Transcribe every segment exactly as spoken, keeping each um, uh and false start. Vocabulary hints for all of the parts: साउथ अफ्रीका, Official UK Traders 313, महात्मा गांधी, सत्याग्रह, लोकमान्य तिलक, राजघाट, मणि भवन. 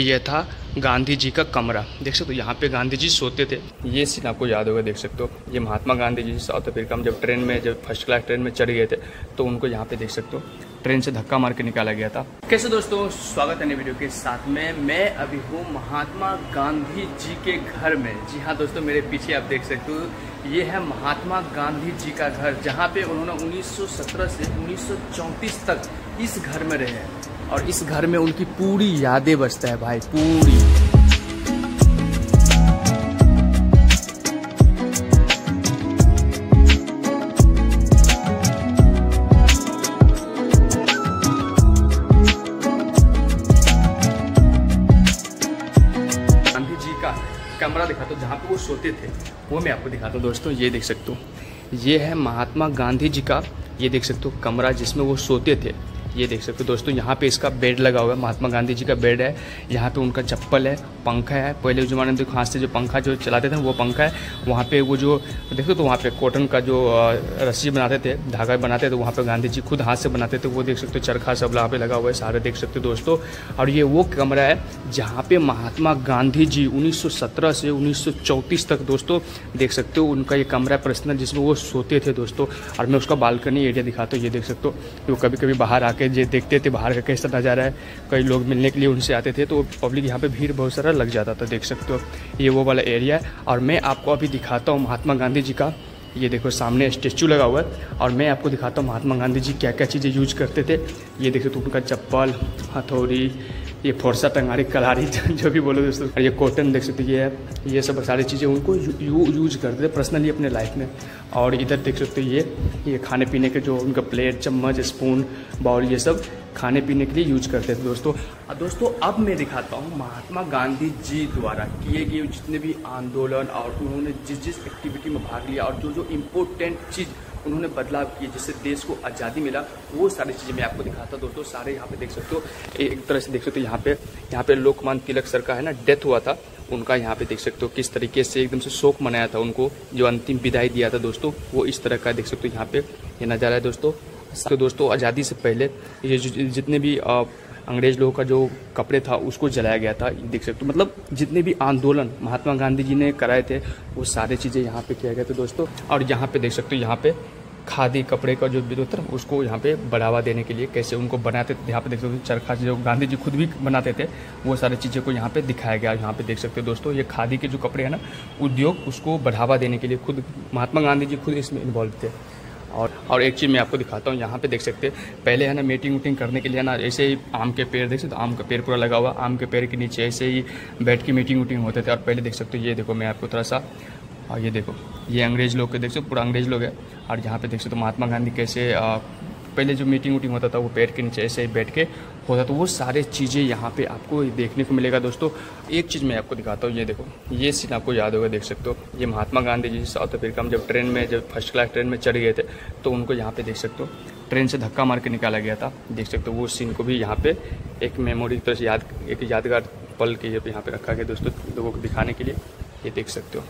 यह था गांधी जी का कमरा, देख सकते हो यहाँ पे गांधी जी सोते थे। ये सीन आपको याद होगा, देख सकते हो ये महात्मा गांधी जी साउथ अफ्रीका में जब ट्रेन में जब फर्स्ट क्लास ट्रेन में चढ़ गए थे तो उनको यहाँ पे देख सकते हो ट्रेन से धक्का मार के निकाला गया था। कैसे दोस्तों, स्वागत है नई वीडियो के साथ में। मैं अभी हूँ महात्मा गांधी जी के घर में। जी हाँ दोस्तों, मेरे पीछे आप देख सकते हो ये है महात्मा गांधी जी का घर, जहाँ पे उन्होंने उन्नीस सौ सत्रह से उन्नीस सौ चौंतीस तक इस घर में रहे हैं और इस घर में उनकी पूरी यादें बसता है भाई, पूरी। गांधी जी का कमरा दिखा दो जहाँ पे वो सोते थे, वो मैं आपको दिखाता हूँ दोस्तों। ये देख सकते हो, ये है महात्मा गांधी जी का, ये देख सकते हो कमरा जिसमें वो सोते थे। ये देख सकते हो दोस्तों, यहाँ पे इसका बेड लगा हुआ है, महात्मा गांधी जी का बेड है। यहाँ पे उनका चप्पल है, पंखा है। पहले के ज़माने में देखो हाथ से जो पंखा जो चलाते थे वो पंखा है। वहाँ पे वो जो देखो तो वहाँ पे कॉटन का जो रस्सी बनाते थे, धागा बनाते थे, वहाँ पे गांधी जी खुद हाथ से बनाते थे। वो देख सकते हो चरखा सब वहाँ पे लगा हुआ है, सारे देख सकते हो दोस्तों। और ये वो कमरा है जहाँ पे महात्मा गांधी जी उन्नीस सौ सत्रह से उन्नीस सौ चौंतीस तक दोस्तों देख सकते हो उनका ये कमरा पर्सनल जिसमें वो सोते थे दोस्तों। और मैं उसका बालकनी एरिया दिखाता हूँ। ये देख सकते हो वो कभी कभी बाहर आके ये देखते थे बाहर का कैसा नज़ारा है। कई लोग मिलने के लिए उनसे आते थे तो पब्लिक यहाँ पे भीड़ बहुत सारा लग जाता था। देख सकते हो ये वो वाला एरिया है। और मैं आपको अभी दिखाता हूँ महात्मा गांधी जी का, ये देखो सामने स्टैचू लगा हुआ है। और मैं आपको दिखाता हूँ महात्मा गांधी जी क्या क्या चीज़ें यूज करते थे। ये देखो तो उनका चप्पल, हथौड़ी, ये फोरसा, टंगारी, कलारी, जो भी बोलो दोस्तों। और ये कॉटन देख सकते हो, ये ये सब सारी चीज़ें उनको यू, यू, यूज करते थे पर्सनली अपने लाइफ में। और इधर देख सकते हो ये ये खाने पीने के जो उनका प्लेट, चम्मच, स्पून, बाउल, ये सब खाने पीने के लिए यूज करते थे दोस्तों। और दोस्तों अब मैं दिखाता हूँ महात्मा गांधी जी द्वारा किए गए जितने भी आंदोलन और उन्होंने जिस जिस एक्टिविटी में भाग लिया और जो जो इम्पोर्टेंट चीज़ उन्होंने बदलाव किए जिससे देश को आज़ादी मिला, वो सारी चीज़ें मैं आपको दिखाता हूँ दोस्तों। सारे यहाँ पे देख सकते हो, एक तरह से देख सकते हो यहाँ पे यहाँ पे लोकमान्य तिलक सर का है ना डेथ हुआ था उनका। यहाँ पे देख सकते हो किस तरीके से एकदम से शोक मनाया था उनको, जो अंतिम विदाई दिया था दोस्तों, वो इस तरह का देख सकते हो यहाँ पे ये नज़ारा है दोस्तों। तो दोस्तों आज़ादी से पहले ये जितने भी अंग्रेज़ लोगों का जो कपड़े था उसको जलाया गया था, देख सकते हो। मतलब जितने भी आंदोलन महात्मा गांधी जी ने कराए थे वो सारी चीज़ें यहाँ पे किया गया था दोस्तों। और यहाँ पे देख सकते हो यहाँ पे खादी कपड़े का जो विरोध था उसको यहाँ पे बढ़ावा देने के लिए कैसे उनको बनाते थे। यहाँ पे देख सकते हो चरखा जो गांधी जी खुद भी बनाते थे वो सारी चीज़ें को यहाँ पे दिखाया गया। यहाँ पे देख सकते हो दोस्तों ये खादी के जो कपड़े हैं ना उद्योग, उसको बढ़ावा देने के लिए खुद महात्मा गांधी जी खुद इसमें इन्वॉल्व थे। और और एक चीज़ मैं आपको दिखाता हूँ, यहाँ पे देख सकते हैं पहले है ना मीटिंग उटिंग करने के लिए ना ऐसे ही आम के पेड़ देख सकते हो, आम का पेड़ पूरा लगा हुआ, आम के पेड़ के नीचे ऐसे ही बैठ के मीटिंग उटिंग होते थे। और पहले देख सकते हो ये देखो मैं आपको थोड़ा सा, और ये देखो ये अंग्रेज़ लोग के देख सकते हो पूरा अंग्रेज़ लोग है। और यहाँ पर देख सकते हो महात्मा गांधी कैसे आ, पहले जो मीटिंग उटिंग होता था वो पेड़ के नीचे ऐसे ही बैठ के होता, तो वो सारे चीज़ें यहाँ पे आपको देखने को मिलेगा दोस्तों। एक चीज़ मैं आपको दिखाता हूँ, ये देखो ये सीन आपको याद होगा, देख सकते हो ये महात्मा गांधी जी साउथ अफ्रीका में जब ट्रेन में जब फर्स्ट क्लास ट्रेन में चढ़ गए थे तो उनको यहाँ पे देख सकते हो ट्रेन से धक्का मार के निकाला गया था। देख सकते हो वो सीन को भी यहाँ पे एक मेमोरी तरह से याद, एक यादगार पल के यहाँ पे रखा गया दोस्तों लोगों को दिखाने के लिए। ये देख सकते हो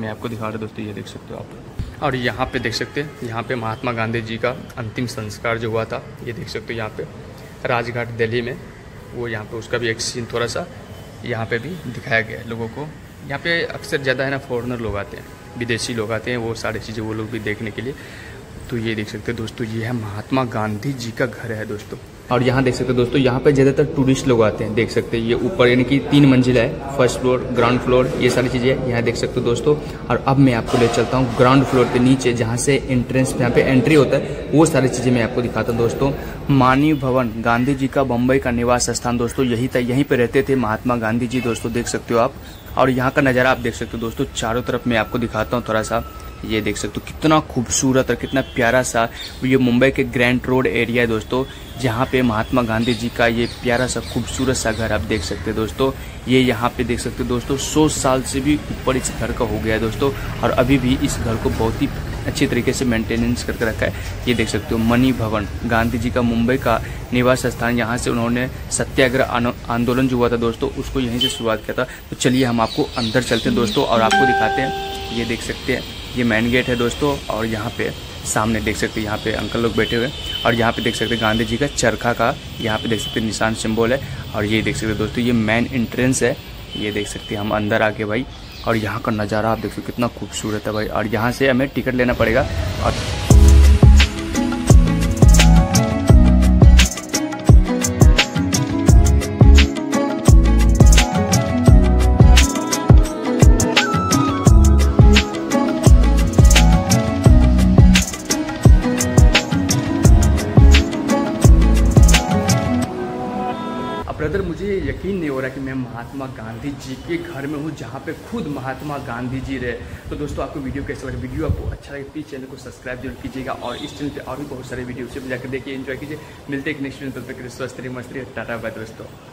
मैं आपको दिखा रहा दोस्तों, ये देख सकते हो आप। और यहाँ पे देख सकते हैं यहाँ पे महात्मा गांधी जी का अंतिम संस्कार जो हुआ था, ये देख सकते हो यहाँ पे राजघाट दिल्ली में, वो यहाँ पे उसका भी एक सीन थोड़ा सा यहाँ पे भी दिखाया गया है लोगों को। यहाँ पे अक्सर ज़्यादा है ना फॉरेनर लोग आते हैं, विदेशी लोग आते हैं, वो सारी चीज़ें वो लोग भी देखने के लिए। तो ये देख सकते हो दोस्तों ये है महात्मा गांधी जी का घर है दोस्तों। और यहाँ देख सकते हो दोस्तों यहाँ पे ज़्यादातर टूरिस्ट लोग आते हैं, देख सकते हैं ये ऊपर यानी कि तीन मंजिला है, फर्स्ट फ्लोर, ग्राउंड फ्लोर, ये सारी चीज़ें यहाँ देख सकते हो दोस्तों। और अब मैं आपको ले चलता हूँ ग्राउंड फ्लोर के नीचे जहाँ से एंट्रेंस यहाँ पे एंट्री होता है, वो सारी चीज़ें मैं आपको दिखाता हूँ दोस्तों। मणि भवन गांधी जी का बम्बई का निवास स्थान दोस्तों, यही था, यहीं पर रहते थे महात्मा गांधी जी दोस्तों, देख सकते हो आप। और यहाँ का नज़ारा आप देख सकते हो दोस्तों, चारों तरफ मैं आपको दिखाता हूँ थोड़ा सा। ये देख सकते हो कितना खूबसूरत और कितना प्यारा सा ये मुंबई के ग्रैंड रोड एरिया है दोस्तों, जहाँ पे महात्मा गांधी जी का ये प्यारा सा खूबसूरत सा घर आप देख सकते हैं दोस्तों। ये यहाँ पे देख सकते हो दोस्तों सौ साल से भी ऊपर इस घर का हो गया है दोस्तों, और अभी भी इस घर को बहुत ही अच्छी तरीके से मेंटेनेंस करके रखा है। ये देख सकते हो मणि भवन गांधी जी का मुंबई का निवास स्थान, यहाँ से उन्होंने सत्याग्रह आंदोलन जो हुआ था दोस्तों उसको यहीं से शुरुआत किया था। तो चलिए हम आपको अंदर चलते हैं दोस्तों और आपको दिखाते हैं। ये देख सकते हैं ये मेन गेट है दोस्तों, और यहाँ पे सामने देख सकते हैं यहाँ पे अंकल लोग बैठे हुए हैं और यहाँ पे देख सकते हैं गांधी जी का चरखा का यहाँ पे देख सकते हैं निशान सिंबल है। और ये देख सकते हैं दोस्तों ये मेन एंट्रेंस है, ये देख सकते हैं हम अंदर आके भाई। और यहाँ का नज़ारा आप देख सकते कितना खूबसूरत है भाई। और यहाँ से हमें टिकट लेना पड़ेगा। और ब्रदर मुझे यकीन नहीं हो रहा कि मैं महात्मा गांधी जी के घर में हूँ जहाँ पे खुद महात्मा गांधी जी रहे। तो दोस्तों आपको वीडियो कैसा लगा, वीडियो आपको अच्छा लगे प्लीज़ चैनल को सब्सक्राइब जरूर कीजिएगा और इस चैनल पे और भी बहुत सारे वीडियो से जाकर देखिए, एंजॉय कीजिए। मिलते हैं एक नेक्स्ट वीडियो, तब तक के लिए स्वस्थ रहिए, मस्त रहिए, टाटा बाय दोस्तों।